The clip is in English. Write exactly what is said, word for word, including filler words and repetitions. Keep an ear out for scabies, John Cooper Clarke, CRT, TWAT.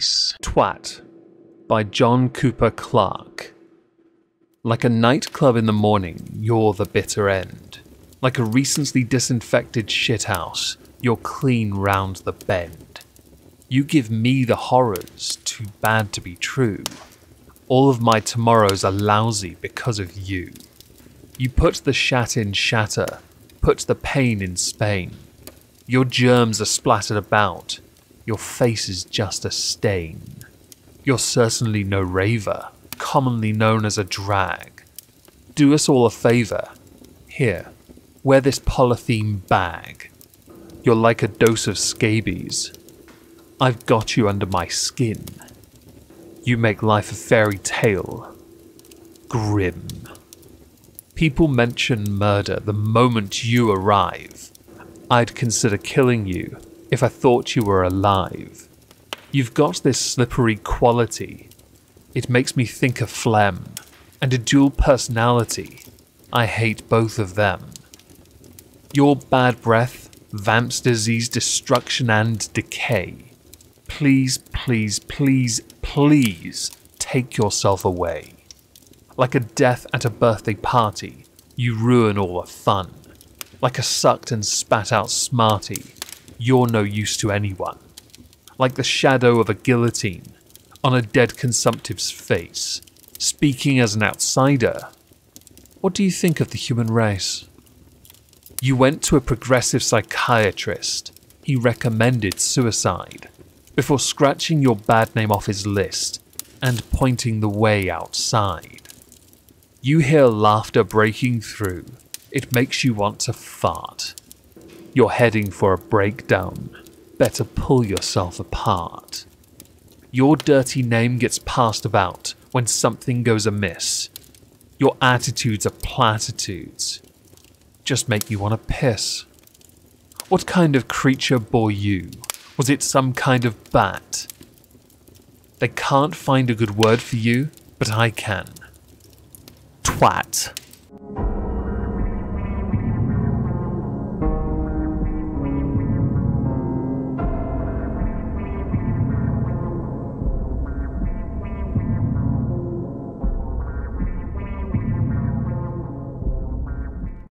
nice. Twat by John Cooper Clarke. Like a nightclub in the morning, you're the bitter end. Like a recently disinfected shithouse, you're clean round the bend. You give me the horrors, too bad to be true. All of my tomorrows are lousy because of you. You put the shat in shatter, put the pain in Spain. Your germs are splattered about, your face is just a stain. You're certainly no raver, commonly known as a drag. Do us all a favour, here, wear this polythene bag. You're like a dose of scabies. I've got you under my skin. You make life a fairy tale. Grim. People mention murder the moment you arrive. I'd consider killing you if I thought you were alive. You've got this slippery quality. It makes me think of phlegm and a dual personality. I hate both of them. Your bad breath, vamps disease, destruction and decay. Please, please, please, please take yourself away. Like a death at a birthday party, you ruin all the fun. Like a sucked and spat out smarty, you're no use to anyone. Like the shadow of a guillotine on a dead consumptive's face, speaking as an outsider. What do you think of the human race? You went to a progressive psychiatrist. He recommended suicide before scratching your bad name off his list and pointing the way outside. You hear laughter breaking through. It makes you want to fart. You're heading for a breakdown. Better pull yourself apart. Your dirty name gets passed about when something goes amiss. Your attitudes are platitudes. Just make you want to piss. What kind of creature bore you? Was it some kind of bat? They can't find a good word for you, but I can. Twat.